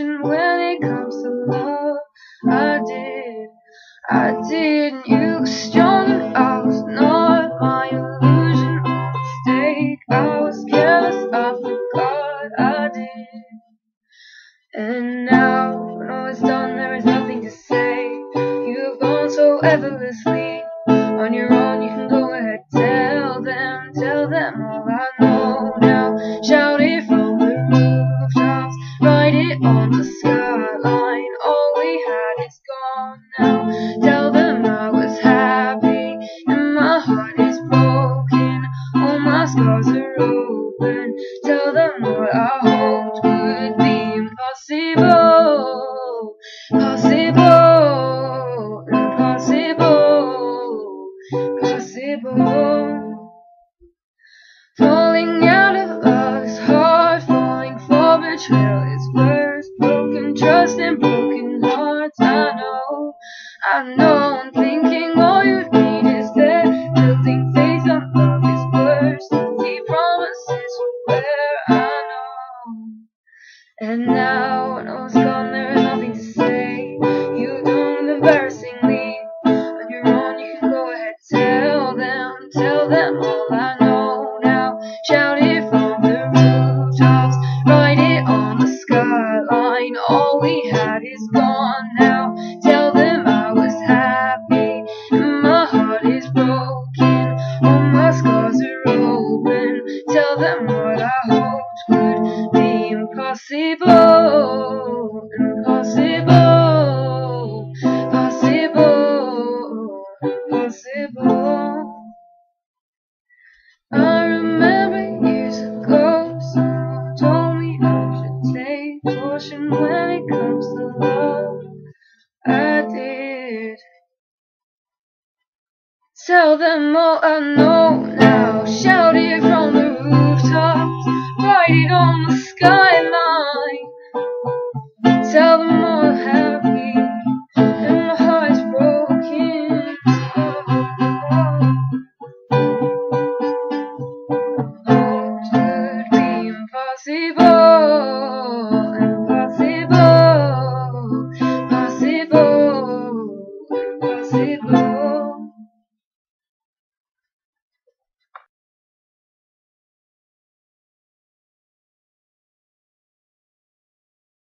confusion when it comes to love. I did. You were strong and I was not. My illusion or mistake, I was careless, I forgot. I did. And now, when all is done, there is nothing to say. You have gone so effortlessly. On your own, you can go ahead. Tell them all I know now. Shout it from the rooftops, write it on the skyline. All we had is gone now. Tell them I was happy and my heart is broken. All my scars are open. Tell them what I hoped would be impossible. Possible. Falling out of love is hard. Falling for betrayal is worse. Broken trust and broken hearts. I know. I'm thinking all you need is there. Building faith on love is worse. Empty promises will wear. I know. And now when all's gone, there is nothing to say. You've done embarrassingly. On your own, you can go ahead. Tell them all I know now. Shout it from the rooftops, write it on the skyline. All we had is gone now. Tell them I was happy and my heart is broken. All my scars are open. Tell them what I hoped would be impossible. Impossible. I remember years ago, someone told me I should take caution when it comes to love. I did. Tell them all I know now. Shout it from the rooftops, write it on the skyline.